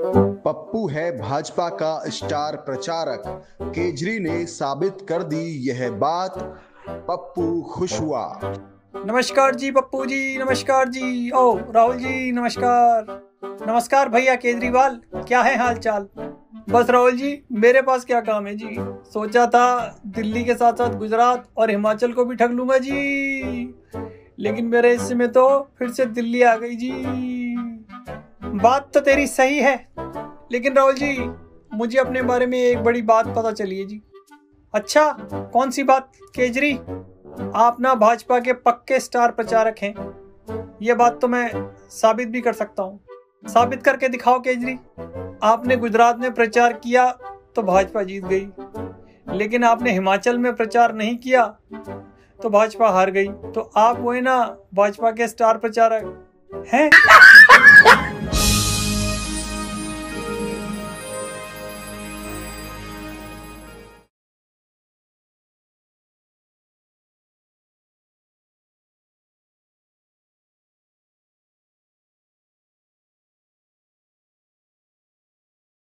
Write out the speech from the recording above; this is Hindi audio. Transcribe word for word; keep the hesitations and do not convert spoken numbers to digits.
पप्पू है भाजपा का स्टार प्रचारक, केजरी ने साबित कर दी यह बात, पप्पू खुश हुआ। नमस्कार जी पप्पू जी, नमस्कार जी। ओ राहुल जी नमस्कार। नमस्कार भैया केजरीवाल, क्या है हालचाल? बस राहुल जी मेरे पास क्या काम है जी, सोचा था दिल्ली के साथ साथ गुजरात और हिमाचल को भी ठग लूंगा जी, लेकिन मेरे हिस्से में तो फिर से दिल्ली आ गई जी। बात तो तेरी सही है, लेकिन राहुल जी मुझे अपने बारे में एक बड़ी बात पता चली है जी। अच्छा, कौन सी बात? केजरी आप ना भाजपा के पक्के स्टार प्रचारक हैं, ये बात तो मैं साबित भी कर सकता हूँ। साबित करके दिखाओ केजरी। आपने गुजरात में प्रचार किया तो भाजपा जीत गई, लेकिन आपने हिमाचल में प्रचार नहीं किया तो भाजपा हार गई। तो आप वो है ना भाजपा के स्टार प्रचारक हैं।